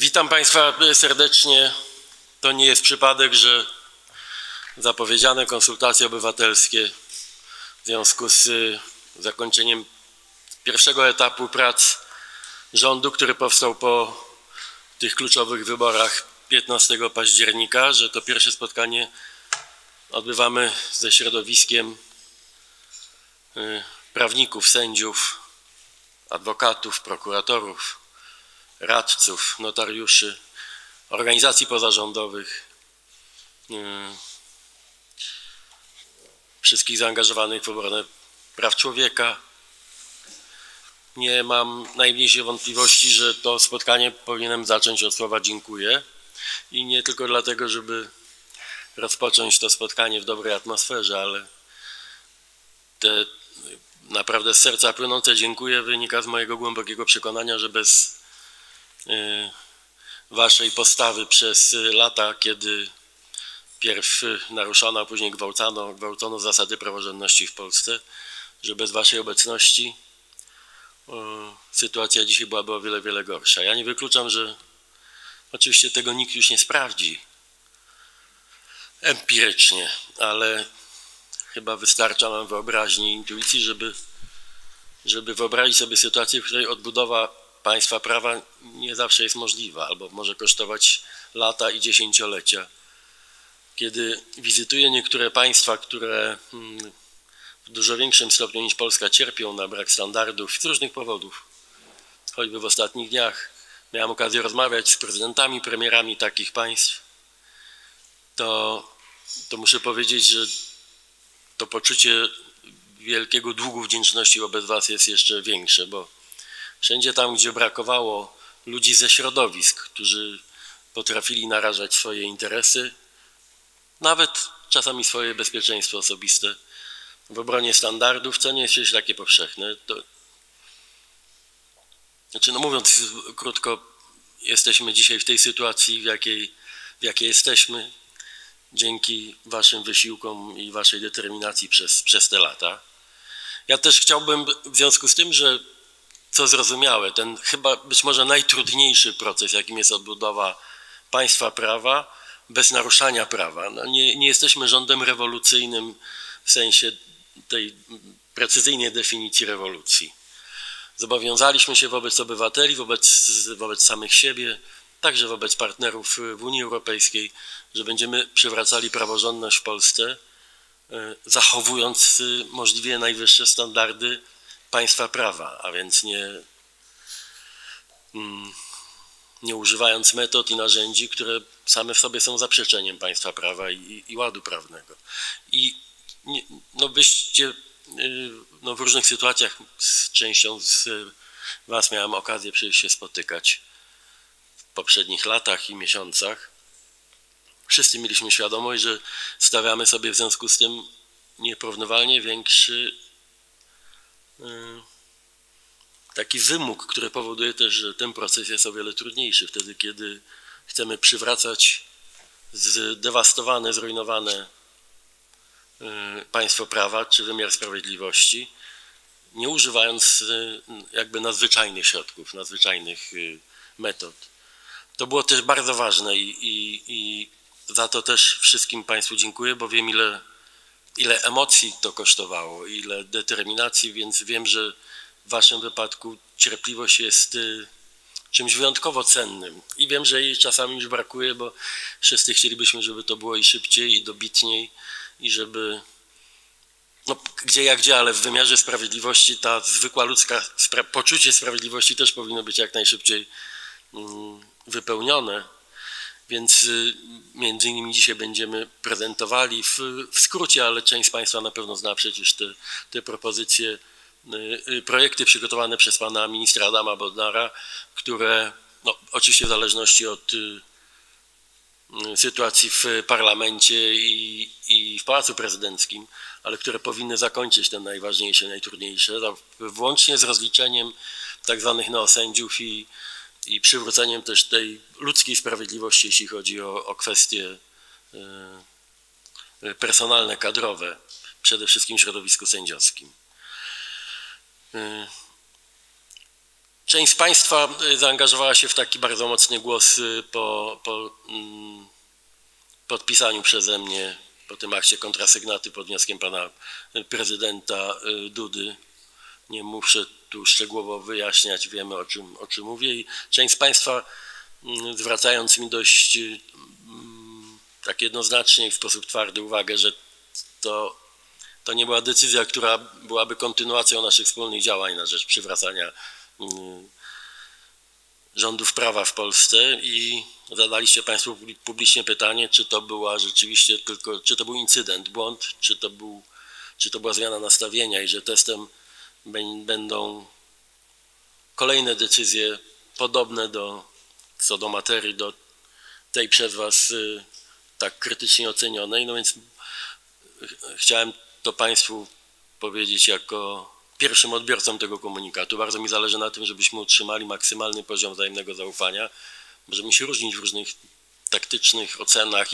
Witam Państwa serdecznie. To nie jest przypadek, że zapowiedziane konsultacje obywatelskie w związku z zakończeniem pierwszego etapu prac rządu, który powstał po tych kluczowych wyborach 15 października, że to pierwsze spotkanie odbywamy ze środowiskiem prawników, sędziów, adwokatów, prokuratorów, radców, notariuszy, organizacji pozarządowych, wszystkich zaangażowanych w obronę praw człowieka. Nie mam najmniejszej wątpliwości, że to spotkanie powinienem zacząć od słowa dziękuję. I nie tylko dlatego, żeby rozpocząć to spotkanie w dobrej atmosferze, ale te naprawdę z serca płynące dziękuję wynika z mojego głębokiego przekonania, że bez waszej postawy przez lata, kiedy pierw naruszano, a później gwałcono zasady praworządności w Polsce, że bez waszej obecności sytuacja dzisiaj byłaby o wiele, wiele gorsza. Ja nie wykluczam, że oczywiście tego nikt już nie sprawdzi empirycznie, ale chyba wystarcza nam wyobraźni i intuicji, żeby wyobrazić sobie sytuację, w której odbudowa państwa prawa nie zawsze jest możliwa, albo może kosztować lata i dziesięciolecia. Kiedy wizytuję niektóre państwa, które w dużo większym stopniu niż Polska cierpią na brak standardów z różnych powodów, choćby w ostatnich dniach miałem okazję rozmawiać z prezydentami, premierami takich państw, to muszę powiedzieć, że to poczucie wielkiego długu wdzięczności wobec was jest jeszcze większe, bo wszędzie tam, gdzie brakowało ludzi ze środowisk, którzy potrafili narażać swoje interesy, nawet czasami swoje bezpieczeństwo osobiste w obronie standardów, co nie jest już takie powszechne. Znaczy, no mówiąc krótko, jesteśmy dzisiaj w tej sytuacji, w jakiej jesteśmy, dzięki waszym wysiłkom i waszej determinacji przez te lata. Ja też chciałbym w związku z tym, że co zrozumiałe, ten chyba być może najtrudniejszy proces, jakim jest odbudowa państwa prawa bez naruszania prawa. No nie jesteśmy rządem rewolucyjnym w sensie tej precyzyjnej definicji rewolucji. Zobowiązaliśmy się wobec obywateli, wobec samych siebie, także wobec partnerów w Unii Europejskiej, że będziemy przywracali praworządność w Polsce, zachowując możliwie najwyższe standardy państwa prawa, a więc nie używając metod i narzędzi, które same w sobie są zaprzeczeniem państwa prawa i ładu prawnego. Byście w różnych sytuacjach z częścią z was miałem okazję przecież się spotykać w poprzednich latach i miesiącach. Wszyscy mieliśmy świadomość, że stawiamy sobie w związku z tym nieporównywalnie większy taki wymóg, który powoduje też, że ten proces jest o wiele trudniejszy wtedy, kiedy chcemy przywracać zdewastowane, zrujnowane państwo prawa czy wymiar sprawiedliwości, nie używając jakby nadzwyczajnych środków, nadzwyczajnych metod. To było też bardzo ważne i za to też wszystkim Państwu dziękuję, bo wiem, ile emocji to kosztowało, ile determinacji, więc wiem, że w waszym wypadku cierpliwość jest czymś wyjątkowo cennym i wiem, że jej czasami już brakuje, bo wszyscy chcielibyśmy, żeby to było i szybciej, i dobitniej, i żeby, ale w wymiarze sprawiedliwości ta zwykła ludzka poczucie sprawiedliwości też powinno być jak najszybciej wypełnione. Więc między innymi dzisiaj będziemy prezentowali w skrócie, ale część z Państwa na pewno zna przecież te propozycje, projekty przygotowane przez pana ministra Adama Bodnara, które oczywiście w zależności od sytuacji w parlamencie i w Pałacu Prezydenckim, ale które powinny zakończyć te najważniejsze, najtrudniejsze, włącznie z rozliczeniem tak zwanych neosędziów i przywróceniem też tej ludzkiej sprawiedliwości, jeśli chodzi o kwestie personalne, kadrowe, przede wszystkim w środowisku sędziowskim. Część z Państwa zaangażowała się w taki bardzo mocny głos po podpisaniu przeze mnie, po tym akcie kontrasygnaty pod wnioskiem pana prezydenta Dudy. Nie muszę tu szczegółowo wyjaśniać, wiemy o czym mówię. I część z Państwa, zwracając mi dość tak jednoznacznie i w sposób twardy uwagę, że to nie była decyzja, która byłaby kontynuacją naszych wspólnych działań na rzecz przywracania rządów prawa w Polsce, i zadaliście Państwo publicznie pytanie, czy to była rzeczywiście tylko, czy to był incydent, błąd, czy to była zmiana nastawienia, i że testem będą kolejne decyzje podobne co do materii, do tej przez Was tak krytycznie ocenionej. No więc chciałem to Państwu powiedzieć jako pierwszym odbiorcą tego komunikatu. Bardzo mi zależy na tym, żebyśmy utrzymali maksymalny poziom wzajemnego zaufania. Możemy się różnić w różnych taktycznych ocenach,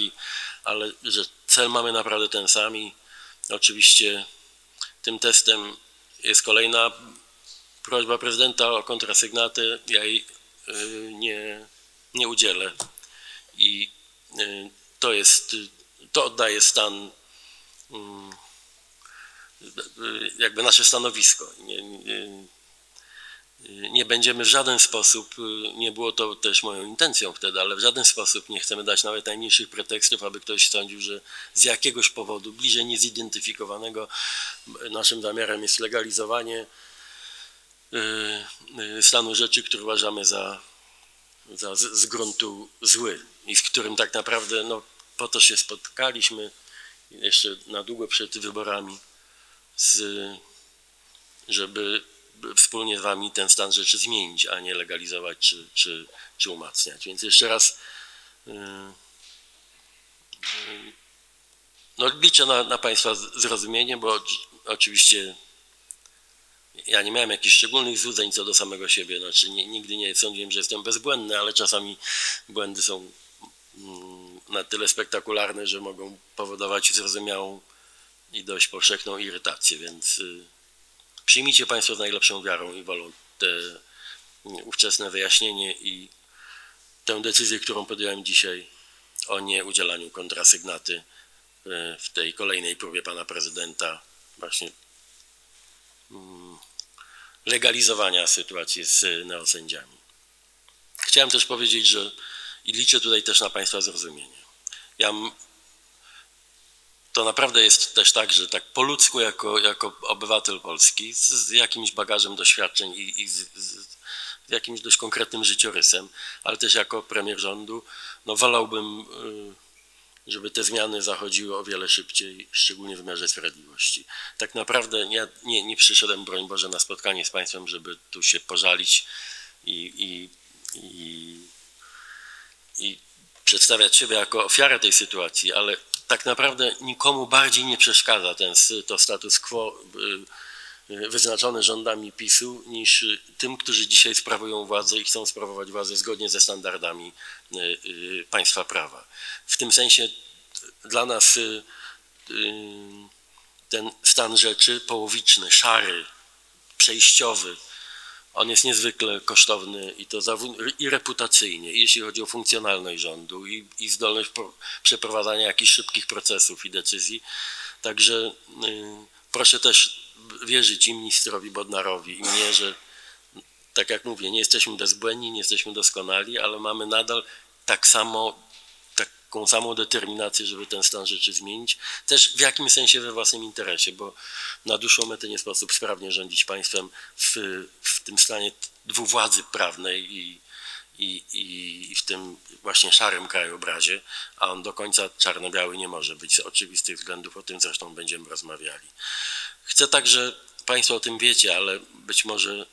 ale że cel mamy naprawdę ten sam. I oczywiście tym testem jest kolejna prośba prezydenta o kontrasygnatę. Ja jej nie udzielę. I to oddaje stan, jakby nasze stanowisko. Nie będziemy w żaden sposób, nie było to też moją intencją wtedy, ale w żaden sposób nie chcemy dać nawet najmniejszych pretekstów, aby ktoś sądził, że z jakiegoś powodu bliżej niezidentyfikowanego naszym zamiarem jest legalizowanie stanu rzeczy, który uważamy za z gruntu zły i z którym tak naprawdę po to się spotkaliśmy jeszcze na długo przed wyborami, żeby wspólnie z Wami ten stan rzeczy zmienić, a nie legalizować czy umacniać. Więc jeszcze raz liczę na Państwa zrozumienie, bo oczywiście ja nie miałem jakichś szczególnych złudzeń co do samego siebie. Znaczy nigdy nie sądziłem, że jestem bezbłędny, ale czasami błędy są na tyle spektakularne, że mogą powodować zrozumiałą i dość powszechną irytację, więc przyjmijcie Państwo z najlepszą wiarą i wolą te ówczesne wyjaśnienie i tę decyzję, którą podjąłem dzisiaj o nieudzielaniu kontrasygnaty w tej kolejnej próbie pana prezydenta właśnie legalizowania sytuacji z neosędziami. Chciałem też powiedzieć, że i liczę tutaj też na Państwa zrozumienie. To naprawdę jest też tak, że tak po ludzku, jako obywatel Polski, z jakimś bagażem doświadczeń i z jakimś dość konkretnym życiorysem, ale też jako premier rządu, wolałbym, żeby te zmiany zachodziły o wiele szybciej, szczególnie w wymiarze sprawiedliwości. Tak naprawdę nie przyszedłem, broń Boże, na spotkanie z Państwem, żeby tu się pożalić i przedstawiać siebie jako ofiarę tej sytuacji, ale tak naprawdę nikomu bardziej nie przeszkadza to status quo wyznaczone rządami PiS-u niż tym, którzy dzisiaj sprawują władzę i chcą sprawować władzę zgodnie ze standardami państwa prawa. W tym sensie dla nas ten stan rzeczy połowiczny, szary, przejściowy, on jest niezwykle kosztowny i reputacyjnie, jeśli chodzi o funkcjonalność rządu i zdolność przeprowadzania jakichś szybkich procesów i decyzji. Także proszę też wierzyć i ministrowi Bodnarowi, i mnie, że tak jak mówię, nie jesteśmy bezbłędni, nie jesteśmy doskonali, ale mamy nadal taką samą determinację, żeby ten stan rzeczy zmienić, też w jakimś sensie we własnym interesie, bo na dłuższą metę nie sposób sprawnie rządzić państwem w tym stanie dwuwładzy prawnej i w tym właśnie szarym krajobrazie, a on do końca czarno-biały nie może być z oczywistych względów, o tym zresztą będziemy rozmawiali. Chcę także, Państwo o tym wiecie, ale być może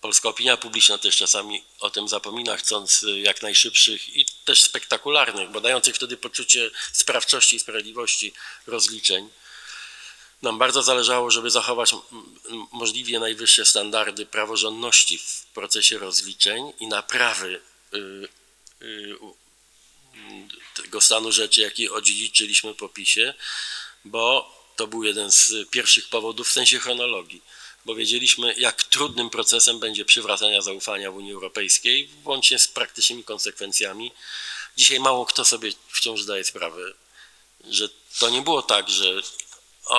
polska opinia publiczna też czasami o tym zapomina, chcąc jak najszybszych i też spektakularnych, bo dających wtedy poczucie sprawczości i sprawiedliwości rozliczeń. Nam bardzo zależało, żeby zachować możliwie najwyższe standardy praworządności w procesie rozliczeń i naprawy tego stanu rzeczy, jaki odziedziczyliśmy po PiS-ie, bo to był jeden z pierwszych powodów w sensie chronologii. bo wiedzieliśmy, jak trudnym procesem będzie przywracanie zaufania w Unii Europejskiej, włącznie z praktycznymi konsekwencjami. Dzisiaj mało kto sobie wciąż zdaje sprawę, że to nie było tak, że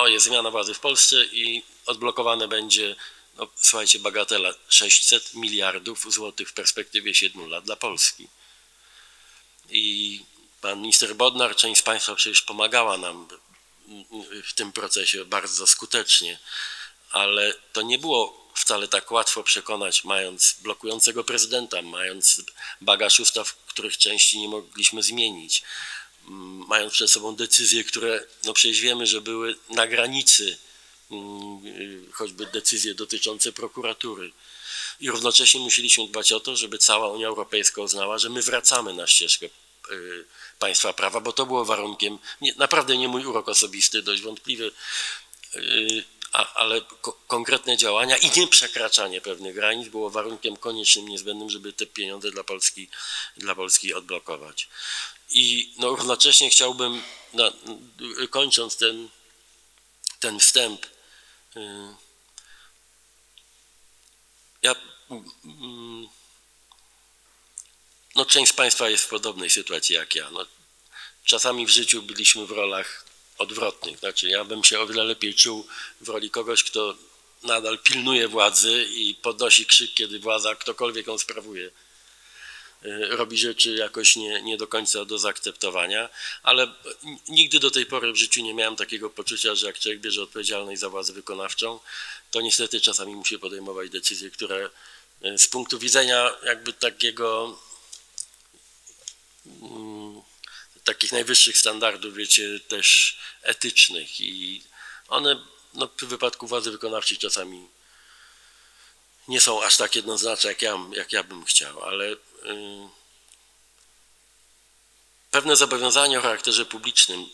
jest zmiana władzy w Polsce i odblokowane będzie, słuchajcie, bagatela 600 miliardów złotych w perspektywie 7 lat dla Polski. I pan minister Bodnar, część z państwa przecież pomagała nam w tym procesie bardzo skutecznie, ale to nie było wcale tak łatwo przekonać, mając blokującego prezydenta, mając bagaż ustaw, których części nie mogliśmy zmienić, mając przed sobą decyzje, które przecież wiemy, że były na granicy, choćby decyzje dotyczące prokuratury. I równocześnie musieliśmy dbać o to, żeby cała Unia Europejska uznała, że my wracamy na ścieżkę państwa prawa, bo to było warunkiem, naprawdę nie mój urok osobisty, dość wątpliwy, ale konkretne działania i nie przekraczanie pewnych granic było warunkiem koniecznym, niezbędnym, żeby te pieniądze dla Polski odblokować. I równocześnie chciałbym, kończąc ten wstęp, część z państwa jest w podobnej sytuacji jak ja. Czasami w życiu byliśmy w rolach odwrotnych. Znaczy, ja bym się o wiele lepiej czuł w roli kogoś, kto nadal pilnuje władzy i podnosi krzyk, kiedy władza, ktokolwiek ją sprawuje, robi rzeczy jakoś nie do końca do zaakceptowania, ale nigdy do tej pory w życiu nie miałem takiego poczucia, że jak człowiek bierze odpowiedzialność za władzę wykonawczą, to niestety czasami musi podejmować decyzje, które z punktu widzenia jakby takiego takich najwyższych standardów, wiecie, też etycznych, i one w wypadku władzy wykonawczej czasami nie są aż tak jednoznaczne, jak ja bym chciał, ale pewne zobowiązanie o charakterze publicznym,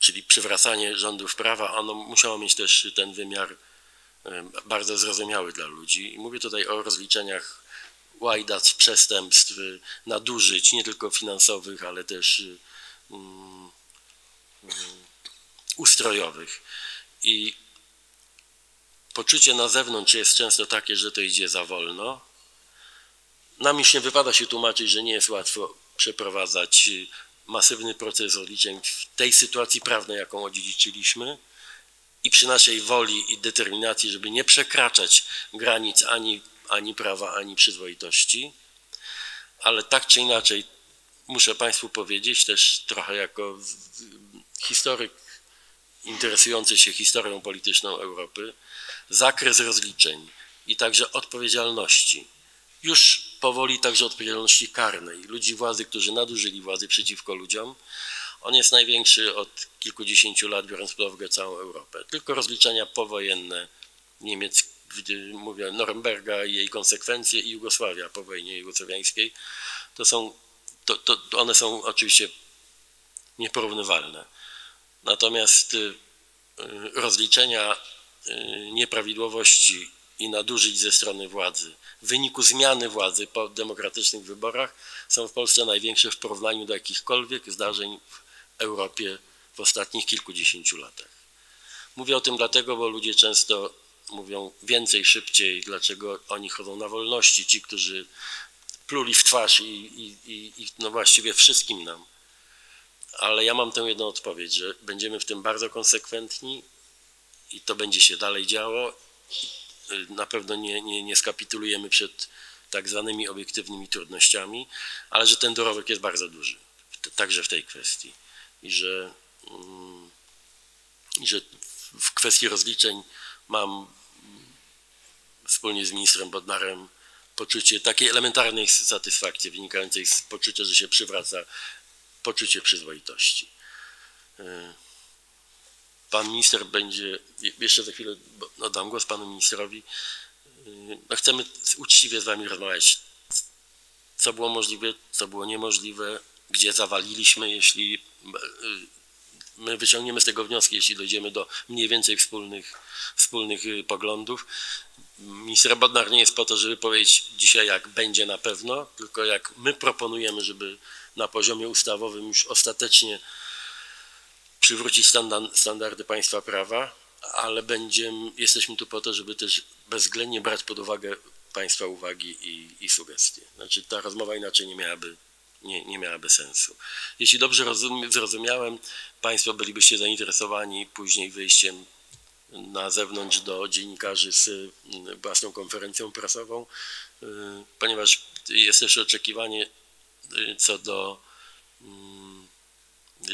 czyli przywracanie rządów prawa, ono musiało mieć też ten wymiar bardzo zrozumiały dla ludzi. I mówię tutaj o rozliczeniach łajdac, przestępstw, nadużyć, nie tylko finansowych, ale też ustrojowych. I poczucie na zewnątrz jest często takie, że to idzie za wolno. Nam już nie wypada się tłumaczyć, że nie jest łatwo przeprowadzać masywny proces odliczeń w tej sytuacji prawnej, jaką odziedziczyliśmy, i przy naszej woli i determinacji, żeby nie przekraczać granic ani prawa, ani przyzwoitości, ale tak czy inaczej muszę państwu powiedzieć, też trochę jako historyk interesujący się historią polityczną Europy, zakres rozliczeń i także odpowiedzialności, już powoli także odpowiedzialności karnej ludzi władzy, którzy nadużyli władzy przeciwko ludziom, on jest największy od kilkudziesięciu lat, biorąc pod uwagę całą Europę. Tylko rozliczenia powojenne niemieckie, mówię, Norymberga i jej konsekwencje, i Jugosławia po wojnie jugosłowiańskiej, one są oczywiście nieporównywalne. Natomiast rozliczenia nieprawidłowości i nadużyć ze strony władzy w wyniku zmiany władzy po demokratycznych wyborach są w Polsce największe w porównaniu do jakichkolwiek zdarzeń w Europie w ostatnich kilkudziesięciu latach. Mówię o tym dlatego, bo ludzie często mówią więcej, szybciej, dlaczego oni chodzą na wolności, ci, którzy pluli w twarz i właściwie wszystkim nam. Ale ja mam tę jedną odpowiedź, że będziemy w tym bardzo konsekwentni i to będzie się dalej działo. Na pewno nie skapitulujemy przed tak zwanymi obiektywnymi trudnościami, ale że ten dorobek jest bardzo duży, także w tej kwestii. I że w kwestii rozliczeń mam wspólnie z ministrem Bodnarem poczucie takiej elementarnej satysfakcji wynikającej z poczucia, że się przywraca poczucie przyzwoitości. Pan minister będzie, jeszcze za chwilę oddam głos panu ministrowi. Chcemy uczciwie z wami rozmawiać, co było możliwe, co było niemożliwe, gdzie zawaliliśmy, jeśli my wyciągniemy z tego wnioski, jeśli dojdziemy do mniej więcej wspólnych poglądów. Minister Bodnar nie jest po to, żeby powiedzieć dzisiaj, jak będzie na pewno, tylko jak my proponujemy, żeby na poziomie ustawowym już ostatecznie przywrócić standardy państwa prawa, ale jesteśmy tu po to, żeby też bezwzględnie brać pod uwagę Państwa uwagi i sugestie. Znaczy ta rozmowa inaczej nie miałaby sensu. Jeśli dobrze zrozumiałem, Państwo bylibyście zainteresowani później wyjściem na zewnątrz do dziennikarzy z własną konferencją prasową, ponieważ jest też oczekiwanie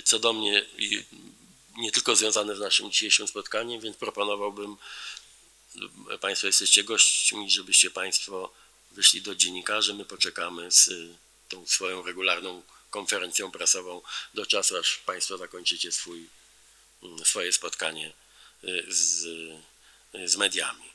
co do mnie, nie tylko związane z naszym dzisiejszym spotkaniem, więc proponowałbym, Państwo jesteście gośćmi, żebyście Państwo wyszli do dziennikarzy, my poczekamy z tą swoją regularną konferencją prasową do czasu, aż Państwo zakończycie swoje spotkanie z mediami.